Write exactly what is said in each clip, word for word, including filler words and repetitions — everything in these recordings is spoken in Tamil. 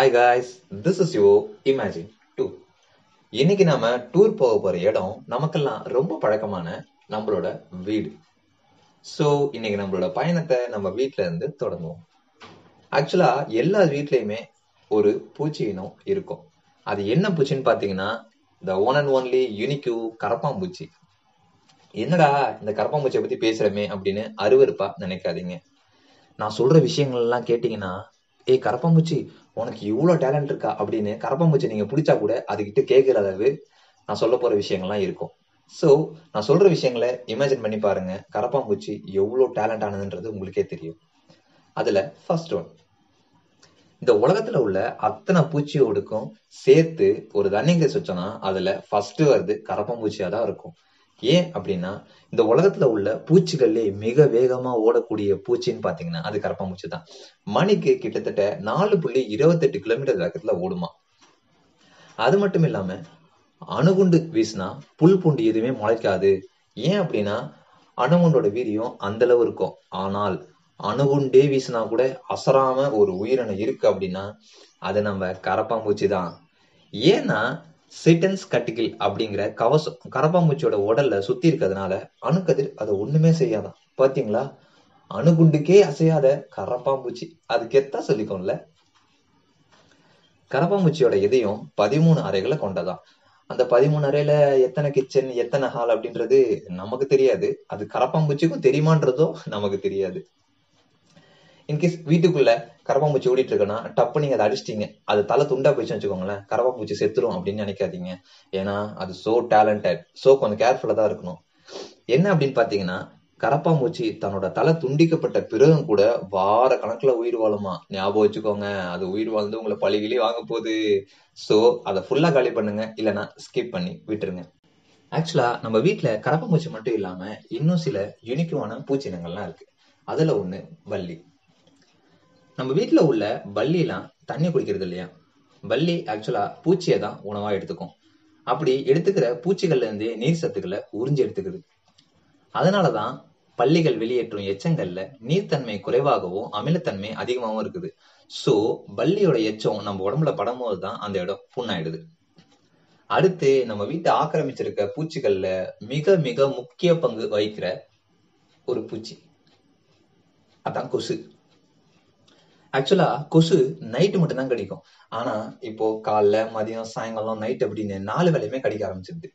Hi guys, this is your Imagine Tour. இன்னைக்கு நாம டூர் போக போற இடம் நமக்கெல்லாம் ரொம்ப பழக்கமான நம்மளோட வீடு. சோ இன்னைக்கு நம்மளோட பயணத்தை நம்ம வீட்ல இருந்து தொடங்குவோம். ஆக்சுவலா எல்லா வீட்லயுமே ஒரு பூச்சியினம் இருக்கும். அது என்ன பூச்சின்னு பாத்தீங்கன்னா the one and only unique கரப்பாம்பூச்சி. என்னடா இந்த கரப்பாம்பூச்சியை பத்தி பேசுறமே அப்படின்னு அருவருப்பா நினைக்காதீங்க. நான் சொல்ற விஷயங்கள் எல்லாம் கேட்டீங்கன்னா ஏய் கரப்பாம்பூச்சி உனக்கு இவ்வளோ டேலண்ட் இருக்கா அப்படின்னு கரப்பாம்பூச்சி நீங்கள் பிடிச்சா கூட அதுக்கிட்ட கேட்குற அளவு நான் சொல்ல போகிற விஷயங்கள்லாம் இருக்கும். ஸோ நான் சொல்கிற விஷயங்களை இமேஜின் பண்ணி பாருங்க, கரப்பாம்பூச்சி எவ்வளோ டேலண்ட் ஆனதுன்றது உங்களுக்கே தெரியும். அதில் ஃபர்ஸ்ட் ஒன், இந்த உலகத்தில் உள்ள அத்தனை பூச்சியோடுக்கும் சேர்த்து ஒரு ரன்னிங் வச்சோன்னா அதில் ஃபர்ஸ்ட் வருது கரப்பாம்பூச்சியாக தான் இருக்கும். ஏன் அப்படின்னா இந்த உலகத்துல உள்ள பூச்சிகள்லே மிக வேகமா ஓடக்கூடிய பூச்சின்னு பாத்தீங்கன்னா அது கரப்பாம்பூச்சி தான். மணிக்கு கிட்டத்தட்ட நாலு புள்ளி இருபத்தி எட்டு கிலோமீட்டர் வேகத்துல ஓடுமா. அது மட்டும் இல்லாம அணுகுண்டு வீசினா புல் பூண்டு எதுவுமே முளைக்காது. ஏன் அப்படின்னா அணுகுண்டோட வீரியம் அந்த அளவு இருக்கும். ஆனால் அணுகுண்டே வீசினா கூட அசராம ஒரு உயிரின இருக்கு அப்படின்னா அது நம்ம கரப்பாம்பூச்சி தான். ஏன்னா சிட்டன்ஸ் கட்டிகில் அப்படிங்கிற கவசம் கரப்பாம்பூச்சியோட உடல்ல சுத்தி இருக்கிறதுனால அணுக்கதிர் அதை ஒண்ணுமே செய்யாதான். பாத்தீங்களா, அணுகுண்டுக்கே அசையாத கரப்பாம்பூச்சி, அது கெத்தா சொல்லிக்கோம்ல. கரப்பாம்பூச்சியோட இதயம் பதிமூணு அறைகளை கொண்டதான். அந்த பதிமூணு அறையில எத்தனை கிச்சன் எத்தனை ஹால் அப்படின்றது நமக்கு தெரியாது. அது கரப்பாம்பூச்சிக்கும் தெரியுமான்றதும் நமக்கு தெரியாது. இன்கேஸ் வீட்டுக்குள்ள கரப்பாம்பூச்சி ஓடிட்டு இருக்குன்னா டப்பு நீங்க அதை அடிச்சிட்டீங்க, அது தலை துண்டா போயிடுச்சு வச்சுக்கோங்களேன், கரப்பாம்பூச்சி செத்துரும் அப்படின்னு நினைக்காதீங்க. ஏன்னா அது சோ டேலண்டட். சோ கொஞ்சம் கேர்ஃபுல்லா தான் இருக்கணும். என்ன அப்படின்னு பாத்தீங்கன்னா கரப்பாம்பூச்சி தன்னோட தலை துண்டிக்கப்பட்ட பிறகும் கூட வார கணக்குல உயிர் வாழுமா. ஞாபகம் வச்சுக்கோங்க, அது உயிர் வாழ்ந்து உங்களை பழிகளே வாங்க போகுது. சோ அதை ஃபுல்லா காலி பண்ணுங்க, இல்லைன்னா ஸ்கிப் பண்ணி விட்டுருங்க. ஆக்சுவலா நம்ம வீட்டுல கரப்பாம்பூச்சி மட்டும் இல்லாம இன்னும் சில யூனிக்கான பூச்சினங்கள்லாம் இருக்கு. அதுல ஒண்ணு வள்ளி. நம்ம வீட்டில் உள்ள பல்லிலாம் தண்ணி குடிக்கிறது இல்லையா. பல்லி ஆக்சுவலாக பூச்சியை தான் உணவாக எடுத்துக்கும். அப்படி எடுத்துக்கிற பூச்சிகள்லேருந்து நீர் சத்துக்களை உறிஞ்சி எடுத்துக்குது. அதனால தான் பல்லிகள் வெளியேற்றும் எச்சங்களில் நீர்த்தன்மை குறைவாகவும் அமிலத்தன்மை அதிகமாகவும் இருக்குது. ஸோ பல்லியோட எச்சம் நம்ம உடம்புல படும்போது தான் அந்த இடம் புண்ணாயிடுது. அடுத்து நம்ம வீட்டை ஆக்கிரமிச்சிருக்க பூச்சிகளில் மிக மிக முக்கிய பங்கு வகிக்கிற ஒரு பூச்சி அதான் கொசு. ஆக்சுவலா கொசு நைட்டு மட்டும்தான் கடிக்கும். ஆனா இப்போ காலைல மதியம் சாயங்காலம் நைட் அப்படின்னு நாலு வேலையுமே கடிக்க ஆரம்பிச்சிருது.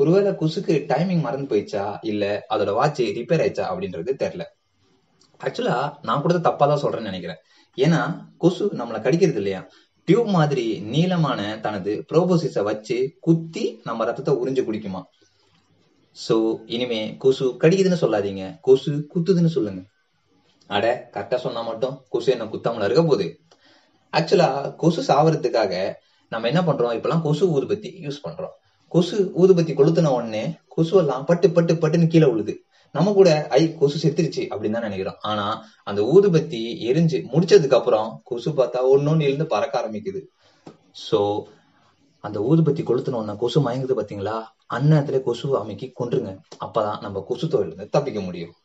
ஒருவேளை கொசுக்கு டைமிங் மறந்து போயிடுச்சா இல்ல அதோட வாட்ச் ரிப்பேர் ஆயிடுச்சா அப்படின்றது தெரியல. ஆக்சுவலா நான் கூட தப்பா தான் சொல்றேன்னு நினைக்கிறேன். ஏன்னா கொசு நம்மளை கடிக்கிறது இல்லையா, டியூப் மாதிரி நீளமான தனது ப்ரோபோசிஸை வச்சு குத்தி நம்ம ரத்தத்தை உறிஞ்சு குடிக்குமா. சோ இனிமே கொசு கடிக்குதுன்னு சொல்லாதீங்க, கொசு குத்துதுன்னு சொல்லுங்க. அட கரெக்டா சொன்னா மட்டும் கொசு என்ன குத்தாமல இருக்க போகுது. ஆக்சுவலா கொசு சாவறதுக்காக நம்ம என்ன பண்றோம், இப்பெல்லாம் கொசு ஊதுபத்தி யூஸ் பண்றோம். கொசு ஊதுபத்தி கொளுத்தின உடனே கொசு எல்லாம் பட்டு பட்டு பட்டுன்னு கீழே விழுது. நம்ம கூட ஐ கொசு செத்துருச்சு அப்படின்னு தான் நினைக்கிறோம். ஆனா அந்த ஊதுபத்தி எரிஞ்சு முடிச்சதுக்கு அப்புறம் கொசு பார்த்தா ஒன்னொன்னு இருந்து பறக்க ஆரம்பிக்குது. சோ அந்த ஊதுபத்தி கொளுத்தின உடனே கொசு மயங்குது பாத்தீங்களா, அந்நேரத்துல கொசு அமைக்கி கொன்றுங்க. அப்பதான் நம்ம கொசு தொழிலிருந்து தப்பிக்க முடியும்.